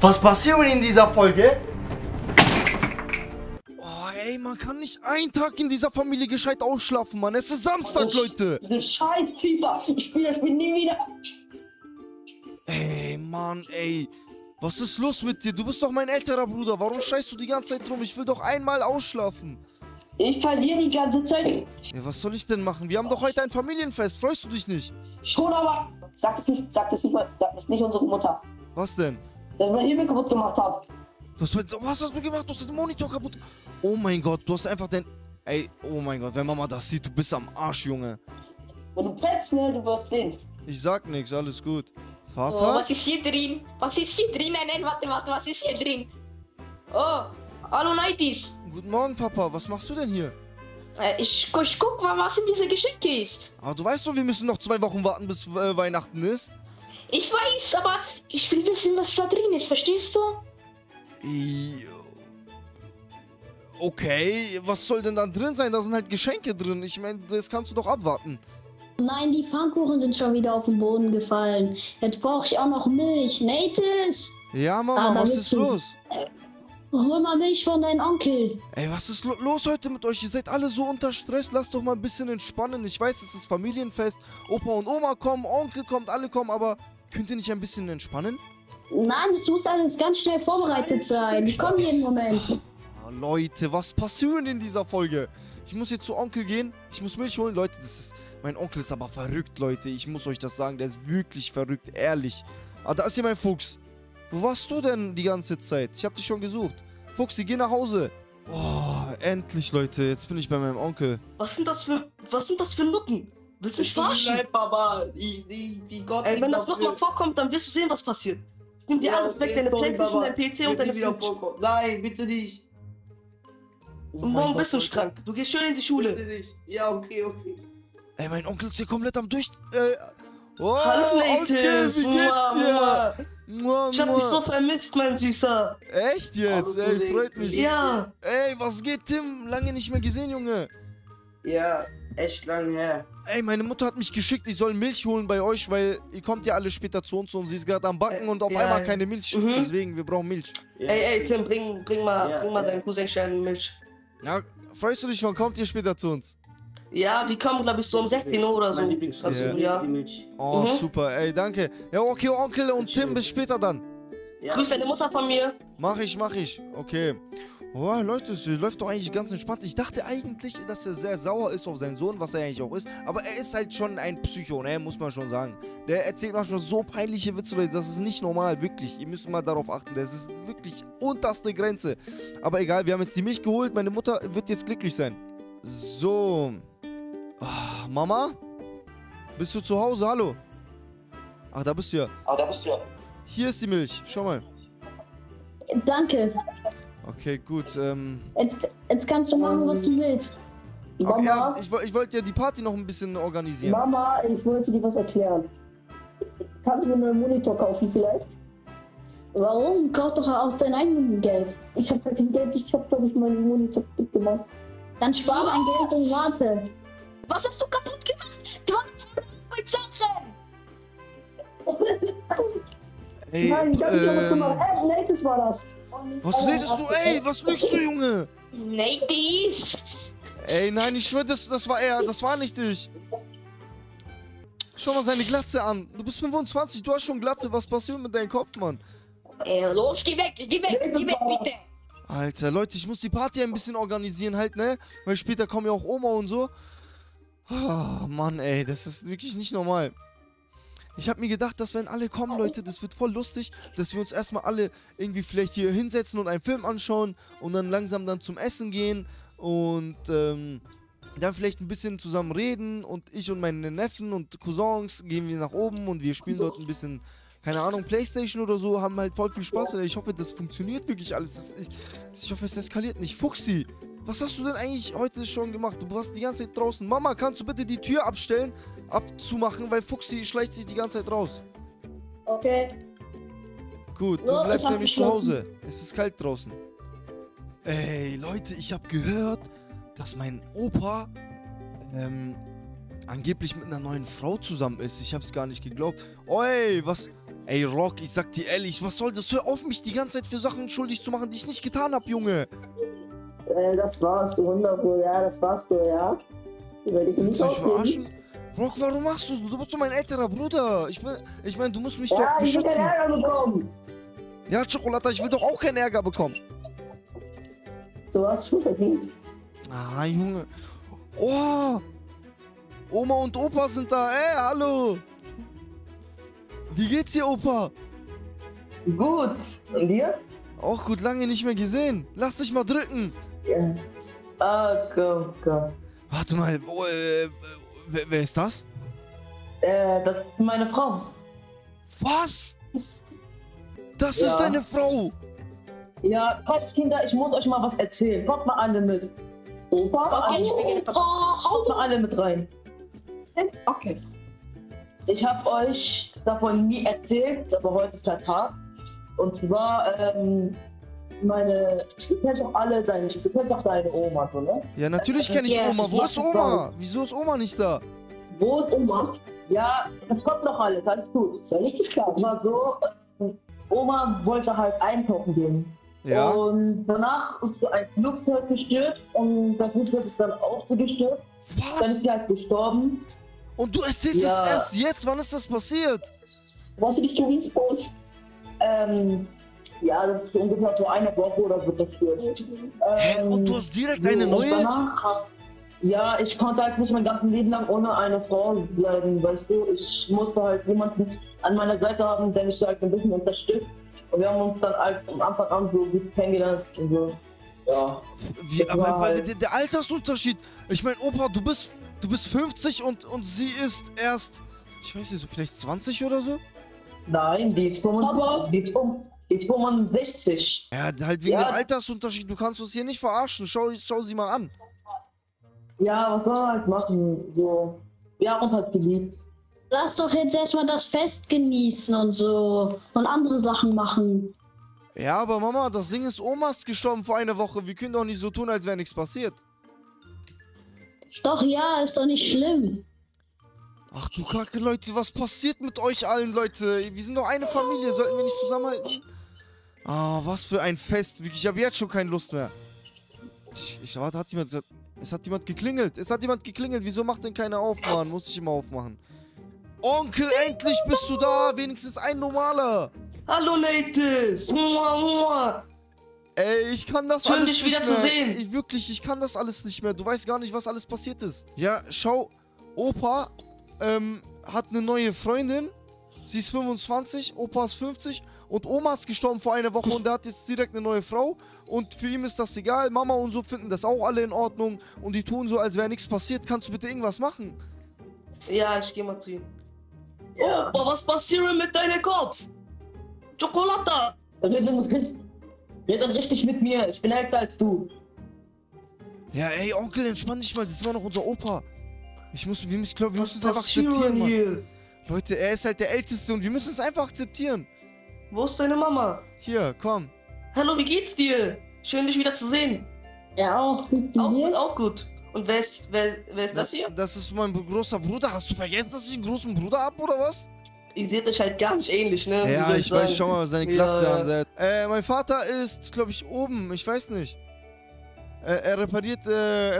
Was passiert in dieser Folge? Oh, ey, man kann nicht einen Tag in dieser Familie gescheit ausschlafen, Mann. Es ist Samstag, Leute. Diese scheiß FIFA. Ich spiel nie wieder. Ey, Mann, ey. Was ist los mit dir? Du bist doch mein älterer Bruder. Warum scheißt du die ganze Zeit rum? Ich will doch einmal ausschlafen. Ich verliere die ganze Zeit. Ja, was soll ich denn machen? Wir haben doch heute ein Familienfest. Freust du dich nicht? Schon, aber... Sag das nicht unsere Mutter. Was denn? Dass ich mein Hebel kaputt gemacht habe. Was hast du gemacht? Du hast den Monitor kaputt... Oh mein Gott, du hast einfach den... Ey, oh mein Gott, wenn Mama das sieht, du bist am Arsch, Junge. Wenn du petzt, ne, du wirst sehen. Ich sag nichts, alles gut. Vater? Oh, was ist hier drin? Was ist hier drin? Nein, warte, was ist hier drin? Oh, hallo Nighties. Guten Morgen, Papa. Was machst du denn hier? Ich guck mal, was in dieser Geschenke ist. Ah, du weißt doch, wir müssen noch 2 Wochen warten, bis Weihnachten ist. Ich weiß, aber ich will wissen, was da drin ist. Verstehst du? Okay, was soll denn da drin sein? Da sind halt Geschenke drin. Ich meine, das kannst du doch abwarten. Nein, die Pfannkuchen sind schon wieder auf den Boden gefallen. Jetzt brauche ich auch noch Milch. Nates! Ja, Mama, was ist los? Hol mal Milch von deinem Onkel. Ey, was ist los heute mit euch? Ihr seid alle so unter Stress. Lasst doch mal ein bisschen entspannen. Ich weiß, es ist Familienfest. Opa und Oma kommen, Onkel kommt, alle kommen. Aber könnt ihr nicht ein bisschen entspannen? Nein, es muss alles ganz schnell vorbereitet sein. Die kommen jeden Moment. Oh, Leute, was passiert in dieser Folge? Ich muss jetzt zu Onkel gehen. Ich muss Milch holen. Leute, das ist... Mein Onkel ist aber verrückt, Leute. Ich muss euch das sagen. Der ist wirklich verrückt. Ehrlich. Ah, da ist hier mein Fuchs. Wo warst du denn die ganze Zeit? Ich hab dich schon gesucht. Fuchsi, geh nach Hause. Oh, endlich, Leute. Jetzt bin ich bei meinem Onkel. Was sind das für Nutten? Willst du mich verarschen? Nein, Papa. Ey, wenn das nochmal vorkommt, dann wirst du sehen, was passiert. Nimm dir alles weg. Deine Playstation, dein PC und deine Switch. Nein, bitte nicht. Oh, und morgen bist du krank. Du gehst schön in die Schule. Bitte nicht. Ja, okay. Ey, mein Onkel ist hier komplett am Durch... Oh, hallo, Onkel, wie geht's dir? Ich hab dich so vermisst, mein Süßer. Echt jetzt? Ey, freut mich. Ja. Ey, was geht, Tim? Lange nicht mehr gesehen, Junge. Ja, echt lange her. Ey, meine Mutter hat mich geschickt, ich soll Milch holen bei euch, weil ihr kommt ja alle später zu uns und sie ist gerade am Backen und auf einmal keine Milch. Mhm. Deswegen, wir brauchen Milch. Ja. Ey, Tim, bring mal deinen Cousin schnell Milch. Ja, freust du dich schon? Kommt ihr später zu uns? Ja, die kommen, glaube ich, so um 16 Uhr oder so. Ja. Oh, super, ey, danke. Ja, okay, Onkel und Tim, bis später dann. Ja. Grüß deine Mutter von mir. Mach ich. Okay. Oh, Leute, es läuft doch eigentlich ganz entspannt. Ich dachte eigentlich, dass er sehr sauer ist auf seinen Sohn, was er eigentlich auch ist. Aber er ist halt schon ein Psycho, ne, muss man schon sagen. Der erzählt manchmal so peinliche Witze, Leute. Das ist nicht normal, wirklich. Ihr müsst mal darauf achten. Das ist wirklich unterste Grenze. Aber egal, wir haben jetzt die Milch geholt. Meine Mutter wird jetzt glücklich sein. So... Oh, Mama? Bist du zu Hause? Hallo? Ach, da bist du ja. Hier ist die Milch. Schau mal. Danke. Okay, gut. Jetzt kannst du machen, was du willst. Mama, ja, ich wollte ja die Party noch ein bisschen organisieren. Mama, ich wollte dir was erklären. Kannst du mir einen Monitor kaufen vielleicht? Warum? Kauf doch auch sein eigenes Geld. Ich habe kein Geld. Ich habe, glaube ich, meinen Monitor mitgemacht. Dann spar mein Geld und warte. Was hast du kaputt gemacht? Du Ey, nein, ich hab nicht kaputt gemacht. Ey, Nates war das. Was redest du? Ey, was lügst du, Junge? Nates! Ey, nein, ich schwöre, das war er. Das war nicht ich. Schau mal seine Glatze an. Du bist 25, du hast schon Glatze. Was passiert mit deinem Kopf, Mann? Ey, los, geh weg, bitte. Alter, Leute, ich muss die Party ein bisschen organisieren halt, ne? Weil später kommen ja auch Oma und so. Oh, Mann, ey, das ist wirklich nicht normal. Ich habe mir gedacht, dass wenn alle kommen, Leute, das wird voll lustig, dass wir uns erstmal alle irgendwie vielleicht hier hinsetzen und einen Film anschauen und dann langsam dann zum Essen gehen und dann vielleicht ein bisschen zusammen reden und ich und meine Neffen und Cousins gehen wir nach oben und wir spielen dort ein bisschen, keine Ahnung, Playstation oder so, haben halt voll viel Spaß. Ich hoffe, das funktioniert wirklich alles. Ich hoffe, es eskaliert nicht. Fuchsi! Was hast du denn eigentlich heute schon gemacht? Du warst die ganze Zeit draußen. Mama, kannst du bitte die Tür abzumachen, weil Fuchsi schleicht sich die ganze Zeit raus. Okay. Gut, du bleibst nämlich zu Hause. Es ist kalt draußen. Ey, Leute, ich habe gehört, dass mein Opa angeblich mit einer neuen Frau zusammen ist. Ich habe es gar nicht geglaubt. Ey, was... Ey, Rock, ich sag dir ehrlich, was soll das? Hör auf, mich die ganze Zeit für Sachen schuldig zu machen, die ich nicht getan hab, Junge. Das warst du, 100%, ja, das warst du, ja. Überleg nicht ausgeben. Rock, warum machst du das? Du bist doch mein älterer Bruder. Ich mein, du musst mich doch beschützen. Ja, ich will keinen Ärger bekommen. Ja, Schokolade, ich will doch auch keinen Ärger bekommen. Du hast schon verdient. Ah, Junge. Oh. Oma und Opa sind da. Ey, hallo. Wie geht's dir, Opa? Gut. Und dir? Auch gut, lange nicht mehr gesehen. Lass dich mal drücken. Ja. Ah, komm, komm. Warte mal. Oh, wer ist das? Das ist meine Frau. Was? Das ist deine Frau? Ja, kommt, Kinder, ich muss euch mal was erzählen. Kommt mal alle mit. Opa, okay, kommt mal alle mit rein. Okay. Ich habe euch davon nie erzählt, aber heute ist der Tag. Und zwar, du kennst doch alle deine Oma, so, ne? Ja, natürlich kenne ich Oma. Wo ist Oma? Wieso ist Oma nicht da? Wo ist Oma? Ja, das kommt noch alles, alles gut. Ist ja richtig klar. War so, Oma wollte halt einkaufen gehen. Ja. Und danach ist so ein Flugzeug gestürzt und das Flugzeug ist dann auch so gestürzt. Was? Dann ist sie halt gestorben. Und du erzählst es erst jetzt? Wann ist das passiert? Warst du dich zu Wiesbaden? Ja, das ist ungefähr so eine Woche oder so passiert. Hä? Und du hast direkt eine neue? Ja, ich konnte halt nicht mein ganzes Leben lang ohne eine Frau bleiben, weißt du. Ich musste halt jemanden an meiner Seite haben, der mich halt ein bisschen unterstützt. Und wir haben uns dann halt am Anfang an so gut kennengelernt und so. Ja. Wie, aber halt der Altersunterschied. Ich meine, Opa, du bist 50 und sie ist erst, ich weiß nicht, so vielleicht 20 oder so? Nein, die ist 65. Die 65. Ja, halt wegen dem Altersunterschied. Du kannst uns hier nicht verarschen. Schau sie mal an. Ja, was soll man halt machen? So. Ja, und hat geliebt. Lass doch jetzt erstmal das Fest genießen und so. Und andere Sachen machen. Ja, aber Mama, das Ding ist, Oma ist gestorben vor einer Woche. Wir können doch nicht so tun, als wäre nichts passiert. Doch, ja, ist doch nicht schlimm. Ach du Kacke, Leute, was passiert mit euch allen, Leute? Wir sind doch eine Familie, sollten wir nicht zusammenhalten? Ah, was für ein Fest. Wirklich, ich habe jetzt schon keine Lust mehr. Warte, es hat jemand geklingelt. Wieso macht denn keiner auf, Mann? Muss ich immer aufmachen. Onkel, endlich bist du da. Wenigstens ein normaler. Hallo, Ladies. Ey, ich kann das alles nicht mehr. Schön, dich wieder zu sehen. Ich kann das alles nicht mehr. Du weißt gar nicht, was alles passiert ist. Ja, schau, Opa hat eine neue Freundin. Sie ist 25, Opa ist 50 und Oma ist gestorben vor einer Woche und der hat jetzt direkt eine neue Frau und für ihn ist das egal. Mama und so finden das auch alle in Ordnung und die tun so, als wäre nichts passiert. Kannst du bitte irgendwas machen? Ja, ich geh mal zu ihm. Ja. Opa, was passiert mit deinem Kopf? Schokolade! Reden richtig mit mir, ich bin älter als du. Ja, ey, Onkel, entspann dich mal, das ist immer noch unser Opa. Wir müssen es einfach akzeptieren, Mann. Leute, er ist halt der Älteste und wir müssen es einfach akzeptieren. Wo ist deine Mama? Hier, komm. Hallo, wie geht's dir? Schön, dich wieder zu sehen. Ja, auch gut. Auch gut. Und wer ist das hier? Das ist mein großer Bruder. Hast du vergessen, dass ich einen großen Bruder habe, oder was? Ihr seht euch halt gar nicht ähnlich, ne? Ja, ich weiß, schau mal seine Glatze an. Mein Vater ist, glaube ich, oben. Ich weiß nicht. Er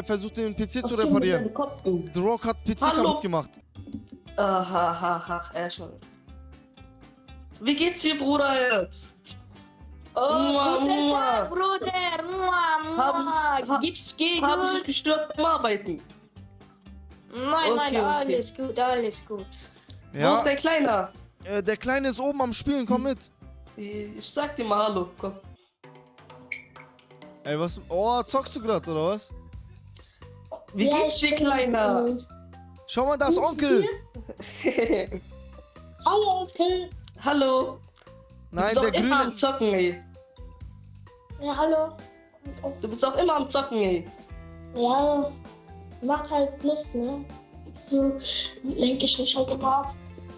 versucht den PC zu reparieren. The Rock hat PC kaputt gemacht. Aha, schon. Wie geht's dir, Bruder, jetzt? Oh, guten Tag, Bruder. Haben Sie gestört beim Arbeiten? Nein, alles gut, alles gut. Ja. Wo ist der Kleine? Der Kleine ist oben am Spielen, komm mit. Ich sag dir mal hallo, komm. Ey, was? Oh, zockst du gerade, oder was? Wie geht's dir, Kleiner? Schau mal, da ist Onkel. Hallo, Onkel. Hallo. Nein, der Grüne. Du bist auch immer am Zocken, ey. Ja, hallo. Du bist auch immer am Zocken, ey. Ja, macht halt Lust, ne? So lenke ich mich halt immer ab.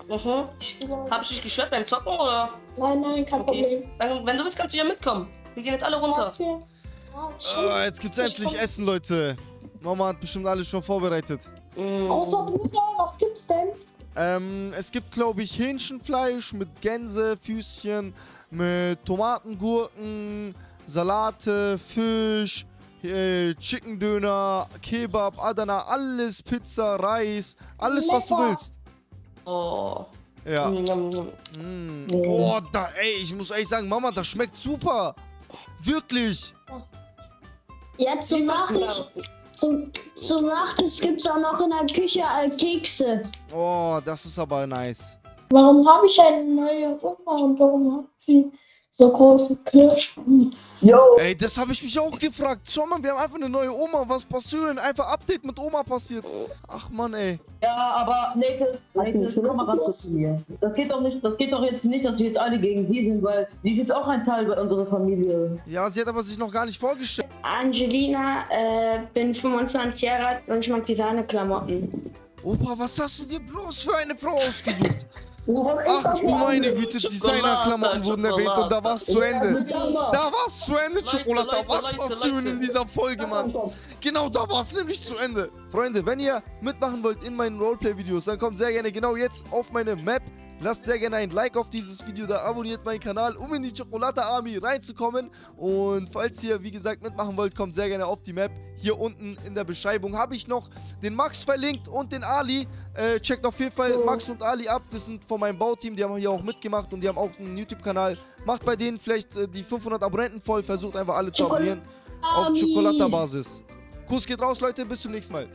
Mhm. Hab ich dich gestört beim Zocken, oder? Nein, kein Problem. Dann, wenn du willst, kannst du ja mitkommen. Wir gehen jetzt alle runter. Okay. Jetzt gibt's endlich Essen, Leute. Mama hat bestimmt alles schon vorbereitet. Außer Bruder, was gibt's denn? Es gibt, glaube ich, Hähnchenfleisch mit Gänsefüßchen, mit Tomatengurken, Salate, Fisch, Chicken-Döner, Kebab, Adana, alles, Pizza, Reis, alles, was du willst. Oh. Ja. Mm. Oh, da, ey, ich muss ehrlich sagen, Mama, das schmeckt super. Wirklich. Ja, zum Nachtisch. Zum Nachtisch gibt es auch noch in der Küche Kekse. Oh, das ist aber nice. Warum habe ich eine neue Oma und warum hat sie so große Knirschen? Ey, das habe ich mich auch gefragt. Schau mal, wir haben einfach eine neue Oma. Was passiert denn? Einfach Update mit Oma passiert. Ach Mann, ey. Ja, aber Nathan, komm mal ran zu mir. Das geht doch jetzt nicht, dass wir jetzt alle gegen sie sind, weil sie ist jetzt auch ein Teil bei unserer Familie. Ja, sie hat aber sich noch gar nicht vorgestellt. Angelina, bin 25 Jahre alt und ich mag Designer-Klamotten. Opa, was hast du dir bloß für eine Frau ausgesucht? Ach du meine Güte, Designerklamotten wurden erwähnt und da war's zu Ende. Da war's zu Ende, Schokolade. Was passiert in dieser Folge, Mann? Genau, da war's nämlich zu Ende. Freunde, wenn ihr mitmachen wollt in meinen Roleplay-Videos, dann kommt sehr gerne genau jetzt auf meine Map. Lasst sehr gerne ein Like auf dieses Video da, abonniert meinen Kanal, um in die Schokolade-Army reinzukommen. Und falls ihr, wie gesagt, mitmachen wollt, kommt sehr gerne auf die Map. Hier unten in der Beschreibung habe ich noch den Max verlinkt und den Ali. Checkt auf jeden Fall Max und Ali ab, das sind von meinem Bauteam, die haben hier auch mitgemacht und die haben auch einen YouTube-Kanal. Macht bei denen vielleicht die 500 Abonnenten voll, versucht einfach alle zu abonnieren auf Schokolade-Basis. Kuss geht raus, Leute, bis zum nächsten Mal.